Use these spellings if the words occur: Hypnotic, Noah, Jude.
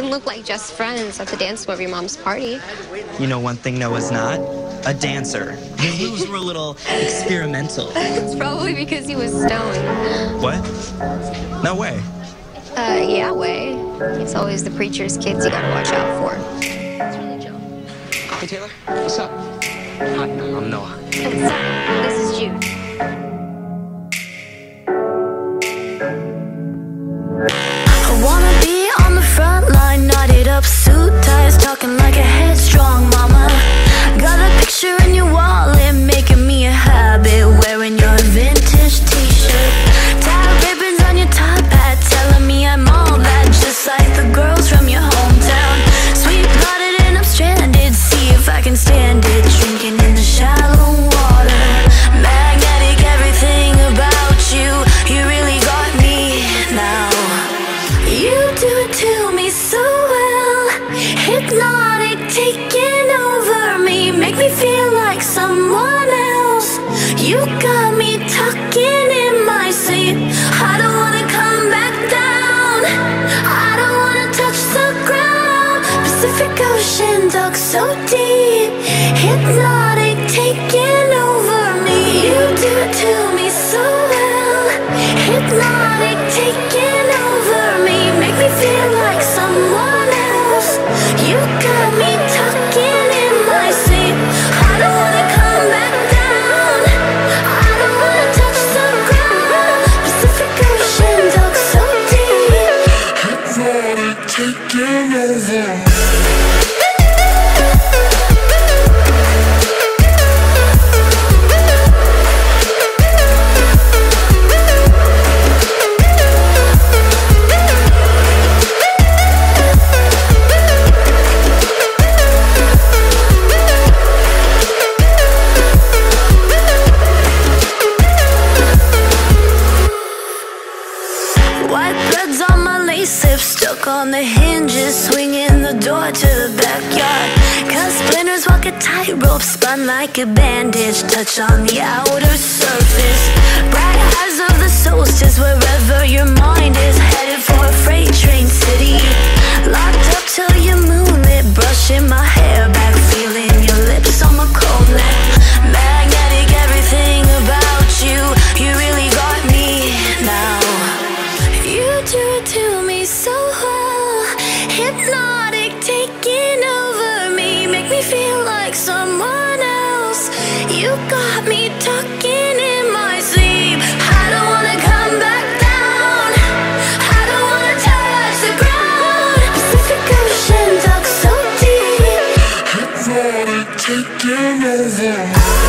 can look like just friends at the dance floor of your mom's party. You know one thing Noah's not? A dancer. His moves were a little experimental. It's probably because he was stoned. What? No way. Yeah way. It's always the preacher's kids you gotta watch out for. It's really chill. Hey, Taylor. What's up? Hi, I'm Noah. And so, this is Jude. Suit ties, talking like a headstrong mama. Got a picture in your wallet, making me a habit. Wearing your vintage t-shirt, tie ribbons on your top hat, telling me I'm all that, just like the girls from your hometown. Sweet blooded and I'm stranded, see if I can stand it. Drinking in the shallow water, magnetic, everything about you. You really got me now. You do it to me so well. Hypnotic, taking over me, make me feel like someone else. You got me talking in my sleep. I don't wanna come back down. I don't wanna touch the ground. Pacific Ocean, dark, so deep. Hypnotic, taking over me. You do it to me so well. Hypnotic, taking over me, make me feel like someone. You got me talking in my sleep. I don't wanna come back down. I don't wanna touch the ground. Pacific Ocean, dark, so deep. Hypnotic, taking over. Stuck on the hinges, swinging the door to the backyard. Cause splinters walk a tightrope, spun like a bandage. Touch on the outer surface, bright eyes of the solstice. Wherever your mind is headed, for a freight train city. Locked up till you're moonlit, brushing my hair back, feeling your lips on my cold neck. Magnetic, everything about you. You really got me now. You do it to me so well. Hypnotic, taking over me, make me feel like someone else. You got me talking in my sleep. I don't wanna come back down. I don't wanna touch the ground. Pacific Ocean, dark, so deep. Hypnotic, taking over.